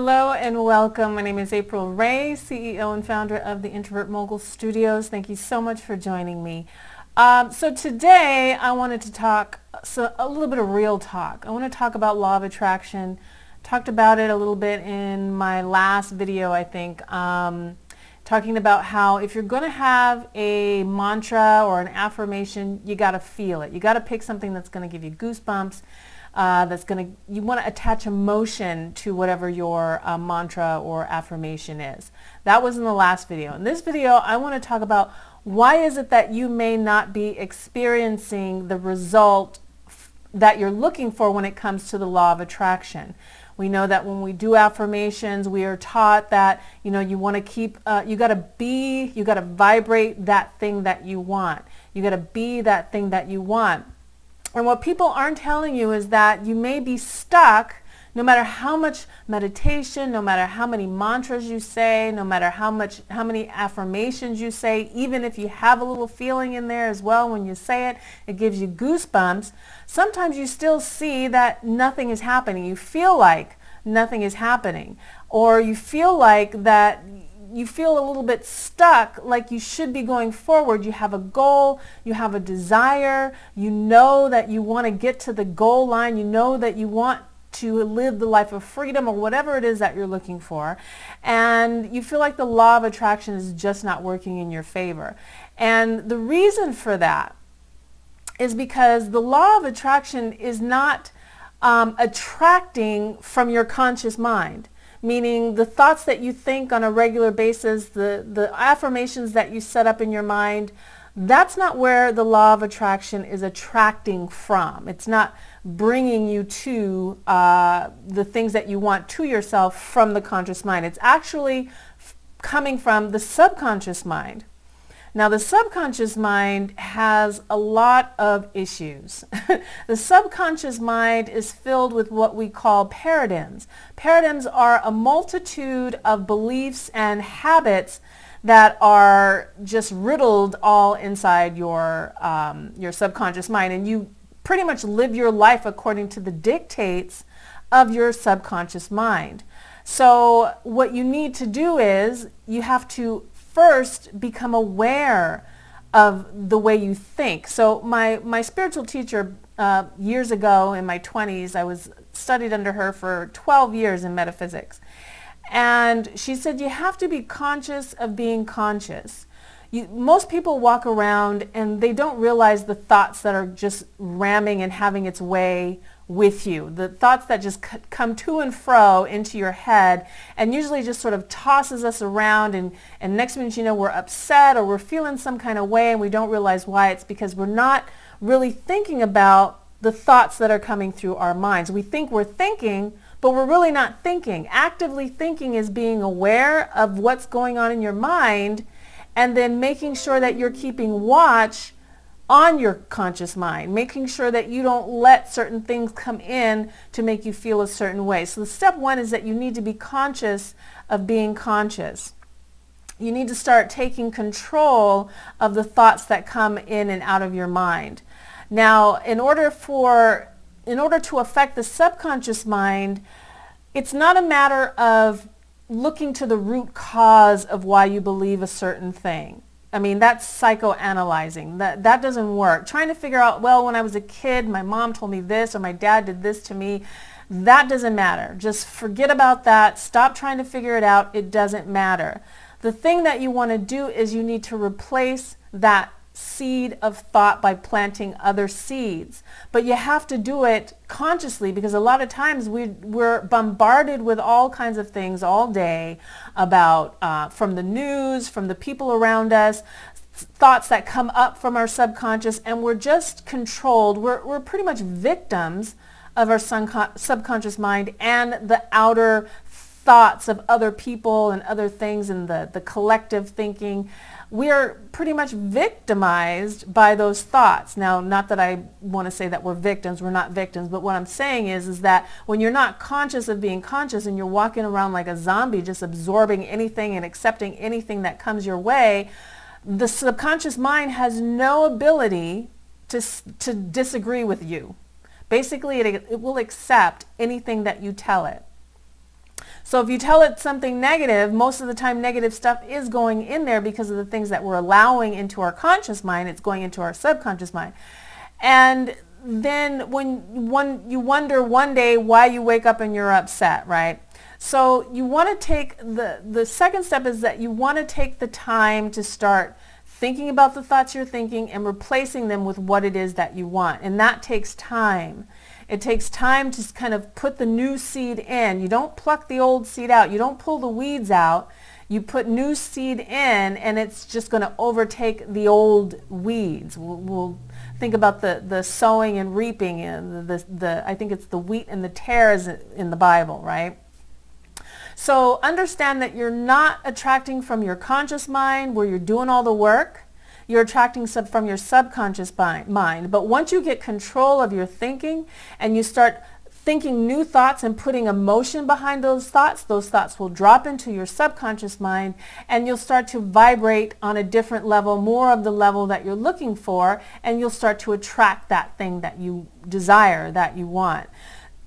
Hello and welcome. My name is April Ray, CEO and founder of the Introvert Mogul Studios. Thank you so much for joining me. So today I wanted to talk a little bit of real talk. I want to talk about law of attraction. Talked about it a little bit in my last video, I think, talking about how if you're going to have a mantra or an affirmation, you got to feel it. You got to pick something that's going to give you goosebumps. You want to attach emotion to whatever your mantra or affirmation is. That was in the last video. In this video, I want to talk about why is it that you may not be experiencing the result that you're looking for when it comes to the law of attraction. We know that when we do affirmations, we are taught that you want to keep, you got to vibrate that thing that you want. You got to be that thing that you want. And what people aren't telling you is that you may be stuck, no matter how much meditation, no matter how many mantras you say, no matter how many affirmations you say, even if you have a little feeling in there as well when you say it, it gives you goosebumps. Sometimes you still see that nothing is happening. You feel like nothing is happening, or you feel like that you feel a little bit stuck, like you should be going forward. You have a goal, you have a desire, you know that you want to get to the goal line, you know that you want to live the life of freedom or whatever it is that you're looking for, and you feel like the law of attraction is just not working in your favor. And the reason for that is because the law of attraction is not attracting from your conscious mind. Meaning the thoughts that you think on a regular basis, the affirmations that you set up in your mind, that's not where the law of attraction is attracting from. It's not bringing you to the things that you want to yourself from the conscious mind. It's actually coming from the subconscious mind. Now the subconscious mind has a lot of issues. The subconscious mind is filled with what we call paradigms. Paradigms are a multitude of beliefs and habits that are just riddled all inside your subconscious mind, and you pretty much live your life according to the dictates of your subconscious mind. So what you need to do is you have to first, become aware of the way you think. So my spiritual teacher years ago in my 20s, I studied under her for 12 years in metaphysics. And she said, you have to be conscious of being conscious. Most people walk around and they don't realize the thoughts that are just ramming and having its way with you. The thoughts that just come to and fro into your head and usually just sort of tosses us around, and next minute we're upset or we're feeling some kind of way and we don't realize why. It's because we're not really thinking about the thoughts that are coming through our minds. We think we're thinking, but we're really not thinking. Actively thinking is being aware of what's going on in your mind and then making sure that you're keeping watch on your conscious mind, making sure that you don't let certain things come in to make you feel a certain way. So the step one is that you need to be conscious of being conscious. You need to start taking control of the thoughts that come in and out of your mind. Now, in order to affect the subconscious mind, it's not a matter of looking to the root cause of why you believe a certain thing. I mean, that's psychoanalyzing. That doesn't work. Trying to figure out, well, when I was a kid, my mom told me this or my dad did this to me, that doesn't matter. Just forget about that. Stop trying to figure it out. It doesn't matter. The thing that you want to do is you need to replace that seed of thought by planting other seeds. But you have to do it consciously, because a lot of times we're bombarded with all kinds of things all day about from the news, from the people around us, thoughts that come up from our subconscious, and we're just controlled. We're pretty much victims of our subconscious mind and the outer thoughts of other people and other things and the collective thinking. We are pretty much victimized by those thoughts. Now, not that I want to say that we're victims, we're not victims, but what I'm saying is that when you're not conscious of being conscious and you're walking around like a zombie just absorbing anything and accepting anything that comes your way, the subconscious mind has no ability to disagree with you. Basically, it will accept anything that you tell it. So if you tell it something negative, most of the time negative stuff is going in there because of the things that we're allowing into our conscious mind. It's going into our subconscious mind. And then when you wonder one day why you wake up and you're upset, right? So you want to take the second step is that you want to take the time to start thinking about the thoughts you're thinking and replacing them with what it is that you want. And that takes time. It takes time to kind of put the new seed in. You don't pluck the old seed out. You don't pull the weeds out. You put new seed in, and it's just going to overtake the old weeds. We'll think about the sowing and reaping, and I think it's the wheat and the tares in the Bible, right? So understand that you're not attracting from your conscious mind where you're doing all the work. You're attracting from your subconscious mind. But once you get control of your thinking and you start thinking new thoughts and putting emotion behind those thoughts will drop into your subconscious mind, and you'll start to vibrate on a different level, more of the level that you're looking for, and you'll start to attract that thing that you desire, that you want.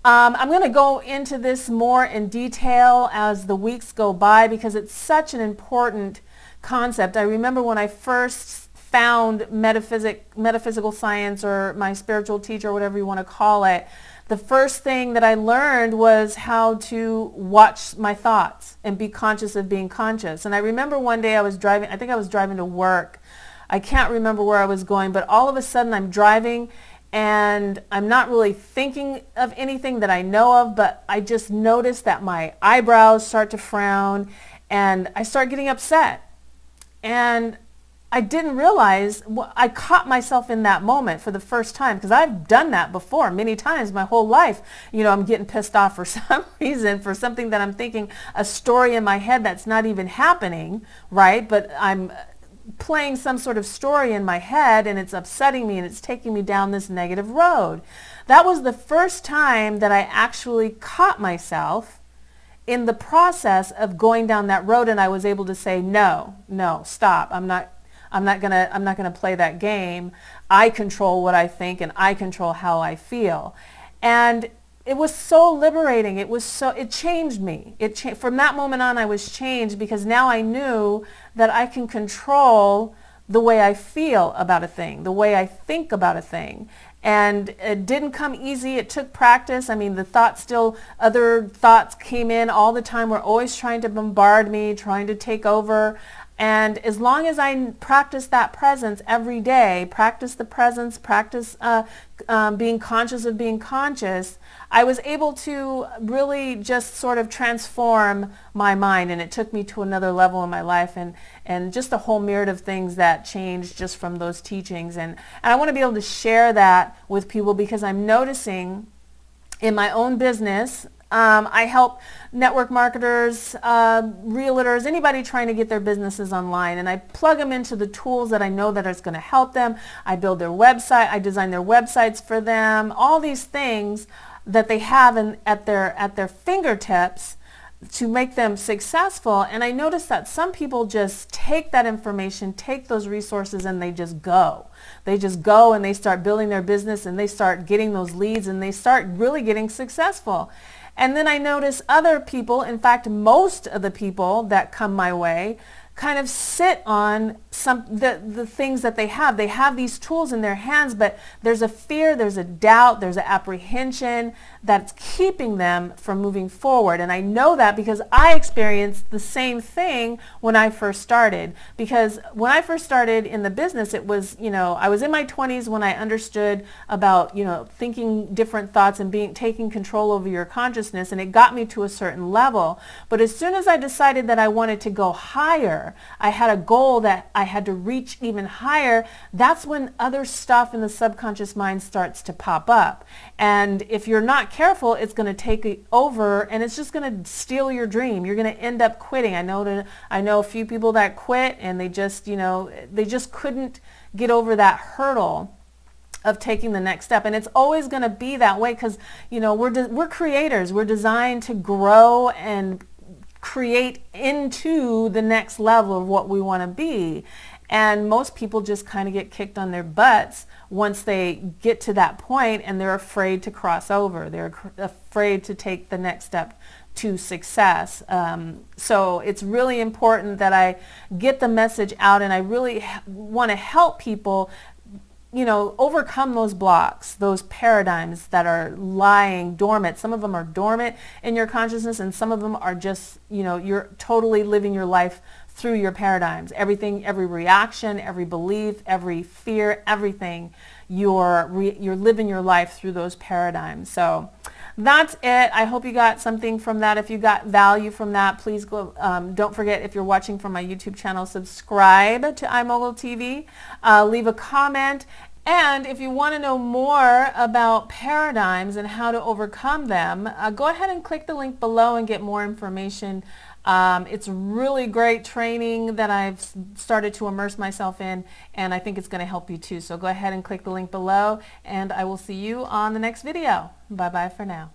I'm going to go into this more in detail as the weeks go by because it's such an important concept. I remember when I first found metaphysical science, or my spiritual teacher, or whatever you want to call it, the first thing that I learned was how to watch my thoughts and be conscious of being conscious. And I remember one day I was driving, I think I was driving to work. I can't remember where I was going, but all of a sudden I'm driving and I'm not really thinking of anything that I know of, but I just noticed that my eyebrows start to frown and I start getting upset. And I didn't realize, I caught myself in that moment for the first time, because I've done that before many times my whole life. You know, I'm getting pissed off for some reason, for something that I'm thinking, a story in my head that's not even happening, right? But I'm playing some sort of story in my head and it's upsetting me and it's taking me down this negative road. That was the first time that I actually caught myself in the process of going down that road, and I was able to say, no, stop. I'm not gonna play that game. I control what I think and I control how I feel. And it was so liberating. It changed me. From that moment on, I was changed, because now I knew that I can control the way I feel about a thing, the way I think about a thing. And it didn't come easy. It took practice. I mean, other thoughts came in all the time. Were always trying to bombard me, trying to take over. And as long as I practice that presence every day, practice the presence, practice being conscious of being conscious, I was able to really just sort of transform my mind, and it took me to another level in my life, and just a whole myriad of things that changed just from those teachings. And I want to be able to share that with people, because I'm noticing in my own business, I help network marketers, realtors, anybody trying to get their businesses online, and I plug them into the tools that I know that is going to help them. I build their website, I design their websites for them, all these things that they have at their fingertips to make them successful. And I noticed that some people just take that information, take those resources, and they just go. They just go and they start building their business and they start getting those leads and they start really getting successful. And then I notice other people, in fact, most of the people that come my way, kind of sit on the things that they have. They have these tools in their hands, but there's a fear, there's a doubt, there's an apprehension that's keeping them from moving forward. And I know that because I experienced the same thing when I first started. Because when I first started in the business, it was, you know, I was in my 20s when I understood about, you know, thinking different thoughts and taking control over your consciousness, and it got me to a certain level. But as soon as I decided that I wanted to go higher, I had a goal that I had to reach even higher, that's when other stuff in the subconscious mind starts to pop up. And if you're not careful, it's going to take over and it's just going to steal your dream. You're going to end up quitting. I know a few people that quit and they just, you know, they just couldn't get over that hurdle of taking the next step. And it's always going to be that way, because, you know, we're creators. We're designed to grow and create into the next level of what we want to be. And most people just kind of get kicked on their butts once they get to that point, and they're afraid to cross over. They're afraid to take the next step to success. So it's really important that I get the message out, and I really want to help people, you know, overcome those blocks, those paradigms that are lying dormant. Some of them are dormant in your consciousness, and some of them are just, you know, you're totally living your life through your paradigms. Everything, every reaction, every belief, every fear, everything, you're living your life through those paradigms. So that's it. I hope you got something from that. If you got value from that, please go. Don't forget, if you're watching from my YouTube channel, subscribe to iMogul TV. Leave a comment. And if you want to know more about paradigms and how to overcome them, go ahead and click the link below and get more information. It's really great training that I've started to immerse myself in, and I think it's going to help you too. So go ahead and click the link below, and I will see you on the next video. Bye-bye for now.